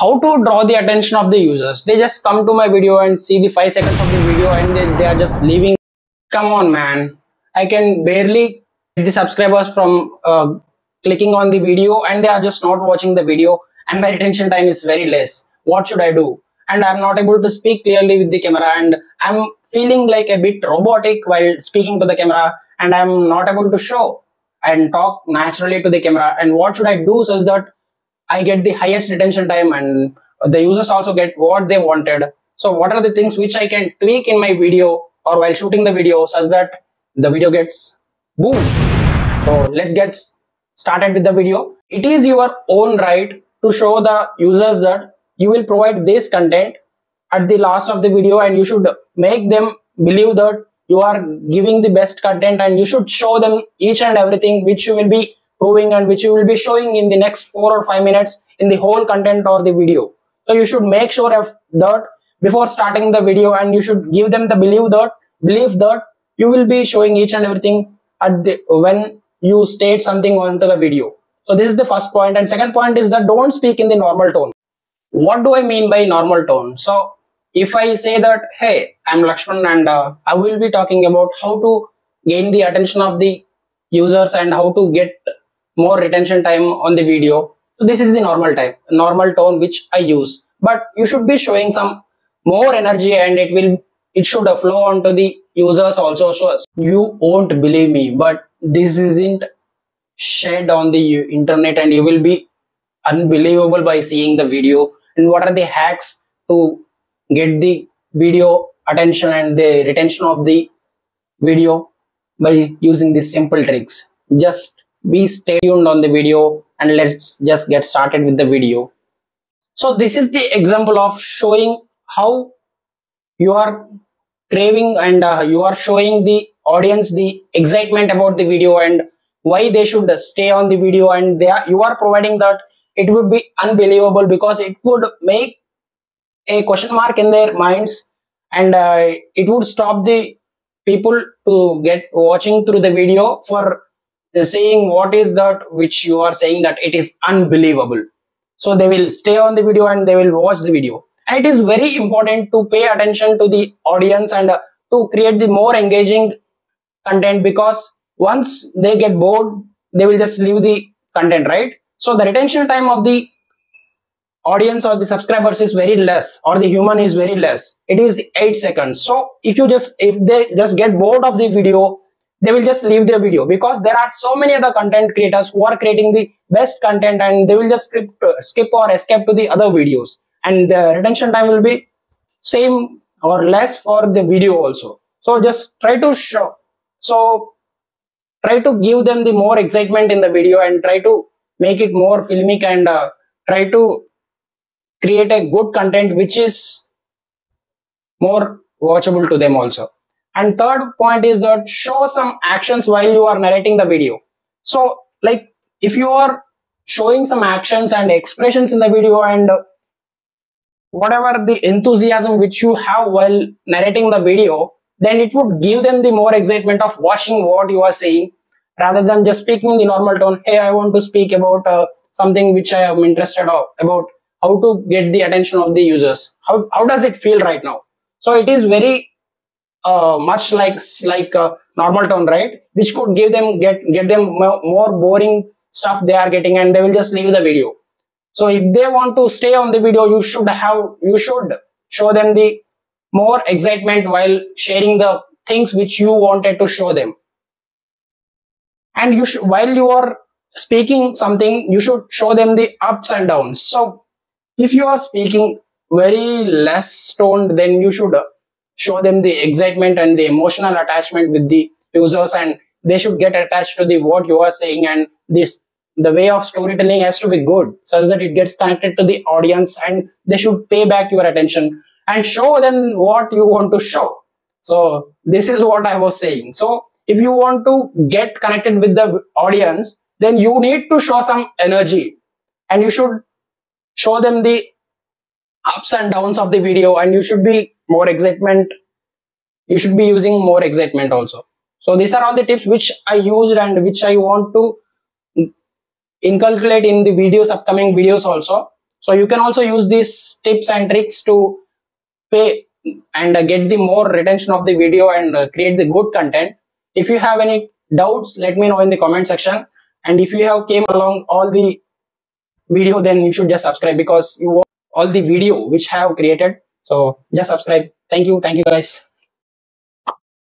how to draw the attention of the users. They just come to my video and see the 5 seconds of the video and they are just leaving. Come on, man. I can barely get the subscribers from clicking on the video, and they are just not watching the video, and my attention time is very less. What should I do? And I'm not able to speak clearly with the camera, and I'm feeling like a bit robotic while speaking to the camera, and I'm not able to show and talk naturally to the camera. And what should I do so that I get the highest retention time and the users also get what they wanted? So what are the things which I can tweak in my video or while shooting the video such that the video gets boom? So let's get started with the video. It is your own right to show the users that you will provide this content at the last of the video, and you should make them believe that you are giving the best content, and you should show them each and everything which you will be proving and which you will be showing in the next 4 or 5 minutes in the whole content or the video. So you should make sure of that before starting the video, and you should give them the belief that you will be showing each and everything at the when you state something onto the video. So this is the first point. And second point is that don't speak in the normal tone. What do I mean by normal tone? So if I say that, hey, I'm Lakshman, and I will be talking about how to gain the attention of the users and how to get more retention time on the video. So this is the normal tone which I use. But you should be showing some more energy, and it should flow onto the users also. So you won't believe me, but this isn't shared on the internet, and you will be unbelievable by seeing the video. And what are the hacks to get the video attention and the retention of the video by using these simple tricks? Just be stay tuned on the video, and let's just get started with the video. So this is the example of showing how you are craving and you are showing the audience the excitement about the video and why they should stay on the video, and you are providing that. It would be unbelievable because it would make a question mark in their minds, and it would stop the people to get watching through the video for saying what is that which you are saying, that it is unbelievable. So they will stay on the video and they will watch the video. And it is very important to pay attention to the audience and to create the more engaging content, because once they get bored, they will just leave the content, right? So the retention time of the audience or the subscribers is very less, or the human is very less. It is 8 seconds. So if they just get bored of the video, they will just leave their video, because there are so many other content creators who are creating the best content, and they will just skip or escape to the other videos, and the retention time will be same or less for the video also. So just try to give them the more excitement in the video, and try to make it more filmic, and try to create a good content which is more watchable to them also. And third point is that show some actions while you are narrating the video. So like if you are showing some actions and expressions in the video, and whatever the enthusiasm which you have while narrating the video, then it would give them the more excitement of watching what you are saying, rather than just speaking in the normal tone. Hey, I want to speak about something which I am interested about. How to get the attention of the users? How does it feel right now? So it is very much like normal tone, right? Which could get them more boring stuff they are getting, and they will just leave the video. So if they want to stay on the video, you should show them the more excitement while sharing the things which you wanted to show them. And while you are speaking something, you should show them the ups and downs. So if you are speaking very less toned, then you should show them the excitement and the emotional attachment with the users, and they should get attached to the what you are saying. And the way of storytelling has to be good, such that it gets connected to the audience, and they should pay back your attention, and show them what you want to show. So this is what I was saying. So if you want to get connected with the audience, then you need to show some energy, and you should show them the ups and downs of the video, and you should be using more excitement also. So these are all the tips which I used and which I want to inculcate in the upcoming videos also. So you can also use these tips and tricks to pay and get the more retention of the video and create the good content. If you have any doubts, let me know in the comment section. And if you have came along all the video, then you should just subscribe, because you watch all the video which I have created. So just subscribe. Thank you. Thank you guys.